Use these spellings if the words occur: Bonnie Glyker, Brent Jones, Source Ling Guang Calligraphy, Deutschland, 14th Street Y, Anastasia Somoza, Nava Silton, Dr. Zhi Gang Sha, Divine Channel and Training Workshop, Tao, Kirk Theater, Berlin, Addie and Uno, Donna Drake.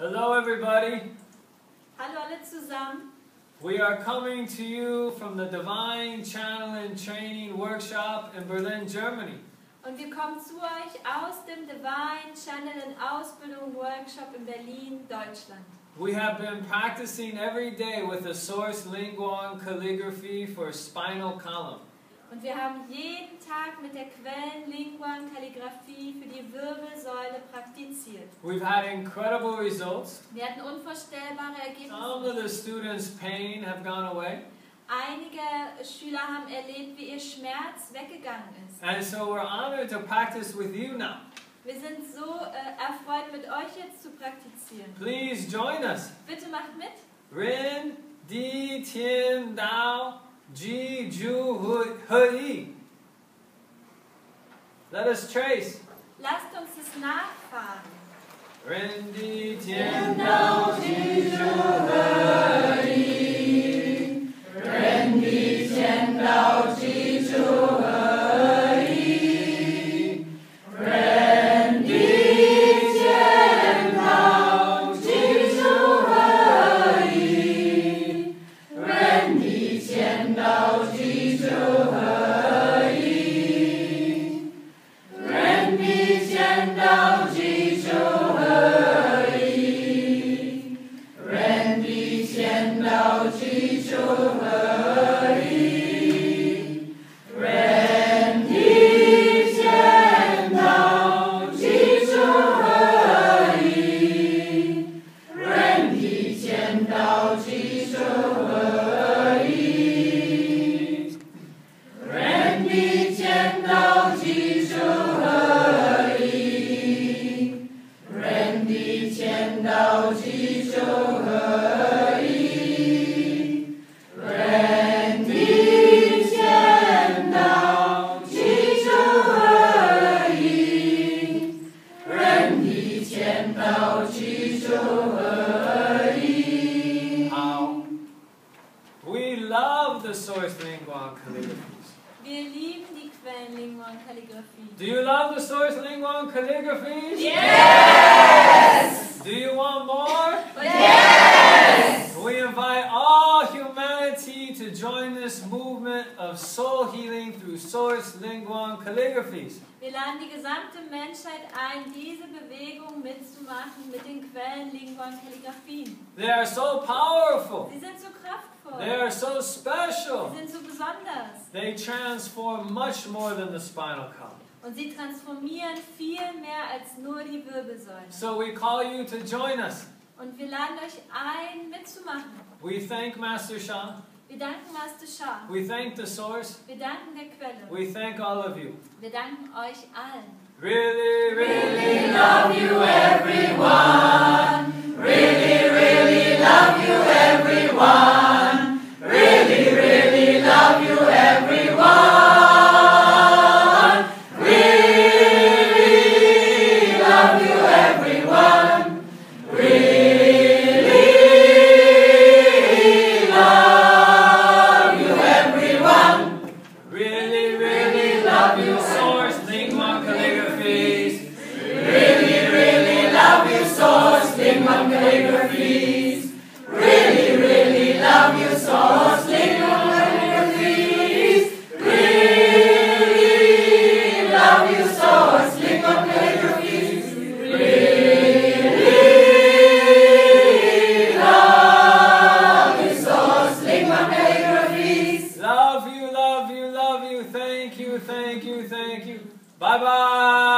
Hello everybody. Hallo alle zusammen. We are coming to you from the Divine Channel and Training Workshop in Berlin, Germany. Und wir kommen zu euch aus dem Divine Channel and Ausbildung Workshop in Berlin, Deutschland. We have been practicing every day with the Source Ling Guang Calligraphy for spinal column. Und wir haben jeden Tag mit der Quellen Ling Guang Kalligrafie für die Wirbelsäule praktiziert. We've had incredible results. Wir hatten unvorstellbare Ergebnisse. Some of the students' pain have gone away. Einige Schüler haben erlebt, wie ihr Schmerz weggegangen ist. And so we're honored to practice with you now. Wir sind so erfreut, mit euch jetzt zu praktizieren. Please join us. Bitte macht mit. Rin, Di, Tien, Dao. Ji, Ju, Hui. Let us trace. Lasst uns es nachfahren. Ren, Di, Tien, Dao, Ji, Ju, Hui. Ren, Di, Tien, Dao, Ji, Ju, Hui. Ren, Di, Tien, Dao, Ji, Ju, Hui. Ren, Di, do you love the Source Ling Guang Calligraphy? Yes! Do you want more? Yes! We invite all humanity to join this movement of soul healing through Source Ling Guang Calligraphy. Wir laden die gesamte Menschheit ein, diese Bewegung mitzumachen mit den Quellen Ling Guang Kalligraphien. They are so powerful. Sie sind so kraftvoll. They are so special. Sie sind so besonders. They transform much more than the spinal column. Und sie transformieren viel mehr als nur die Wirbelsäule. So we call you to join us. Und wir laden euch ein, mitzumachen. We thank Master Sha. Wir danken Master Sha. We thank the Source. Wir danken der Quelle. We thank all of you. Wir danken euch allen. Really, really love you everyone. Really, really love you everyone. Really, really love you everyone. Thank you, thank you, thank you. Bye-bye.